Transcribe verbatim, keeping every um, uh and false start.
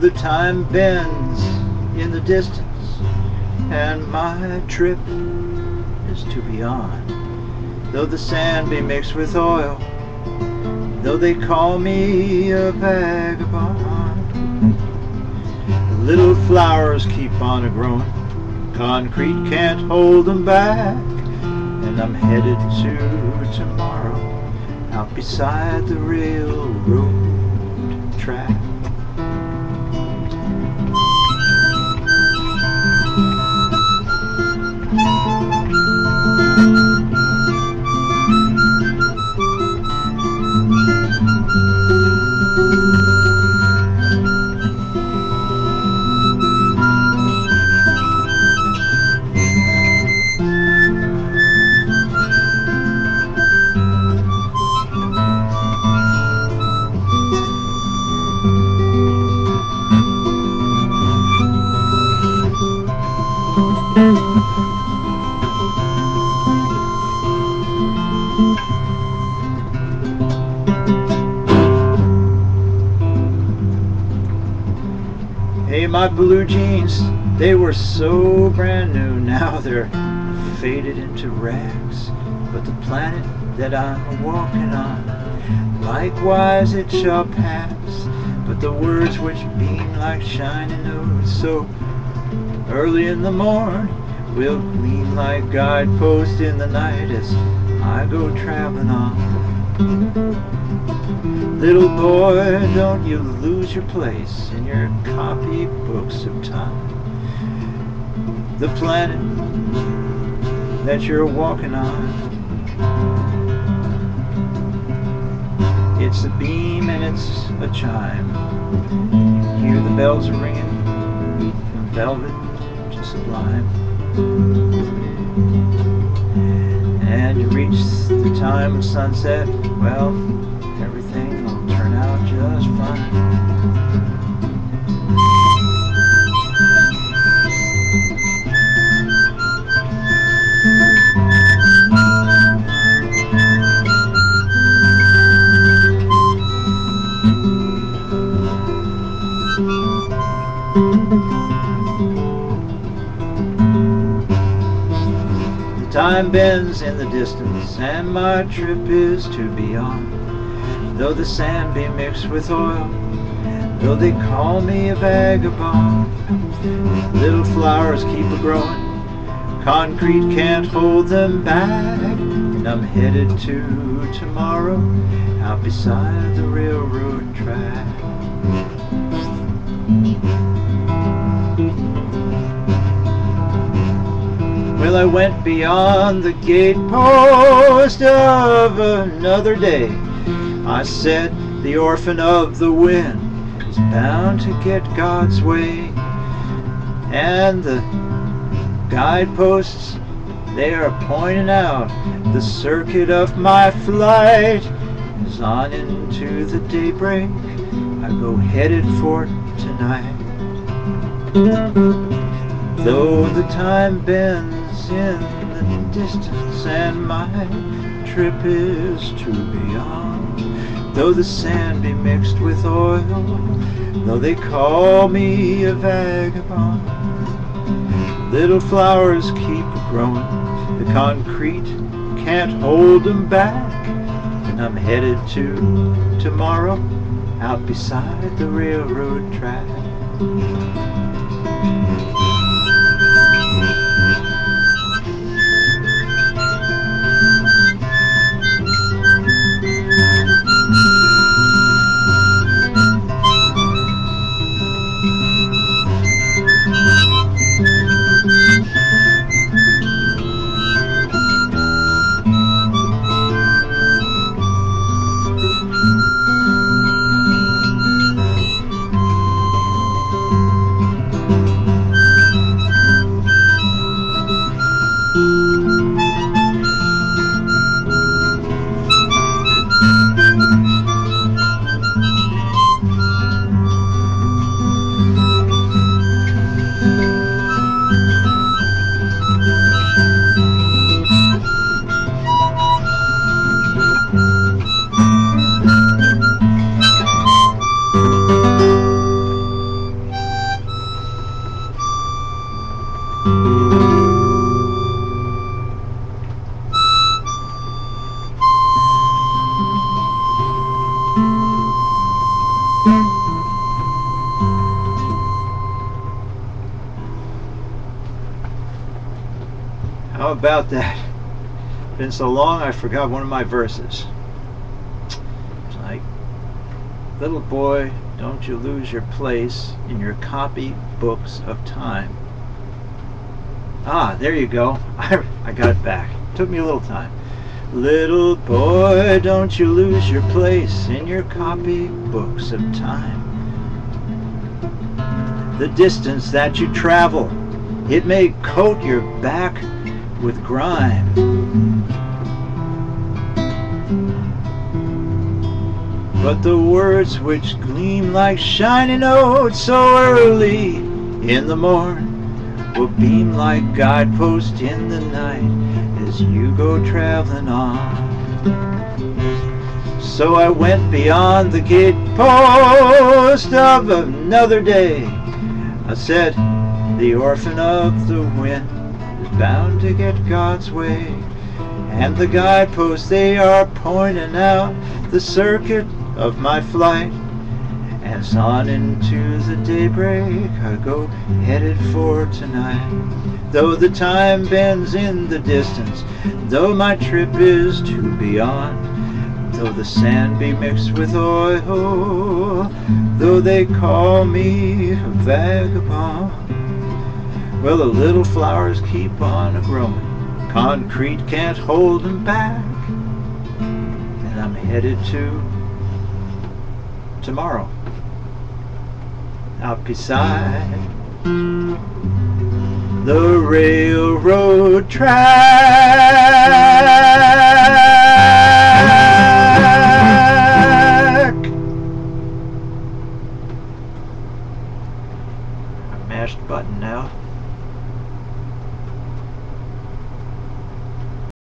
the time bends in the distance, and my trip is to beyond. Though the sand be mixed with oil, though they call me a vagabond, the little flowers keep on a-growing, concrete can't hold them back, and I'm headed to tomorrow out beside the railroad track. Hey, my blue jeans, they were so brand new, now they're faded into rags. But the planet that I'm walking on, likewise it shall pass. But the words which beam like shining nodes, so early in the morn, will gleam like guideposts in the night as I go traveling on. Little boy, don't you lose your place in your copy books of time. The planet that you're walking on, it's a beam and it's a chime. Hear the bells are ringing from velvet to sublime, and you reach the time of sunset, well, everything will turn out just fine. Time bends in the distance, and my trip is to beyond. Though the sand be mixed with oil, though they call me a vagabond, little flowers keep a-growing, concrete can't hold them back, and I'm headed to tomorrow out beside the railroad track. Well, I went beyond the gatepost of another day. I said the orphan of the wind is bound to get God's way. And the guideposts, they are pointing out the circuit of my flight is on into the daybreak. I go headed for tonight. Though the time bends in the distance, and my trip is to beyond. Though the sand be mixed with oil, though they call me a vagabond, little flowers keep growing, the concrete can't hold them back, and I'm headed to tomorrow out beside the railroad track. about that. Been so long I forgot one of my verses. It's like, little boy, don't you lose your place in your copy books of time. Ah, there you go. I, I got it back. Took me a little time. Little boy, don't you lose your place in your copy books of time. The distance that you travel, it may coat your back with grime. But the words which gleam like shining oats so early in the morn will beam like guideposts in the night as you go traveling on. So I went beyond the gatepost of another day. I said, the orphan of the wind is bound to get God's way. And the guideposts, they are pointing out the circuit of my flight. As on into the daybreak I go headed for tonight. Though the time bends in the distance, though my trip is to beyond, though the sand be mixed with oil, though they call me a vagabond, well, the little flowers keep on a-growing, concrete can't hold them back, and I'm headed to tomorrow. Out beside the railroad track.